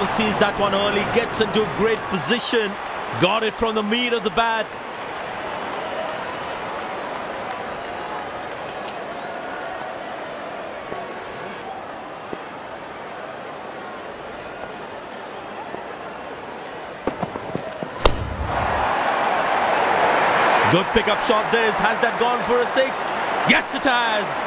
Butler sees that one early, gets into great position, got it from the meat of the bat. Good pickup shot this. Has that gone for a six? Yes, it has.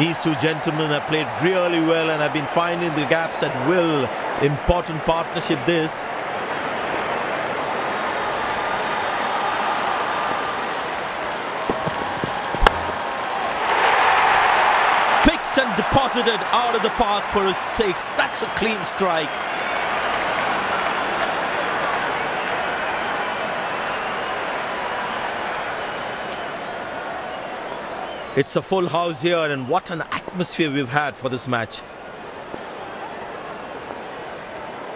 These two gentlemen have played really well and have been finding the gaps at will. Important partnership this. Picked and deposited out of the park for a six. That's a clean strike. It's a full house here, and what an atmosphere we've had for this match.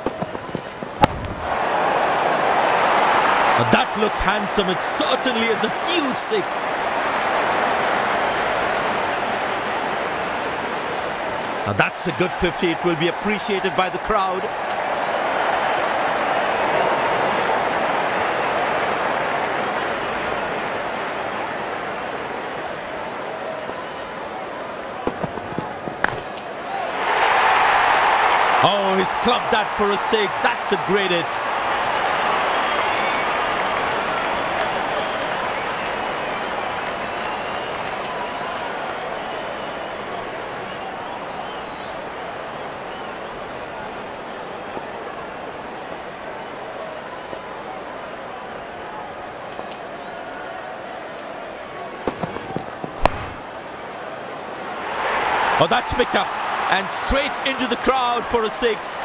But that looks handsome. It certainly is a huge six. Now that's a good 50. It will be appreciated by the crowd. Oh, he's clubbed that for a six. That's a great hit. Oh, that's picked up. And straight into the crowd for a six.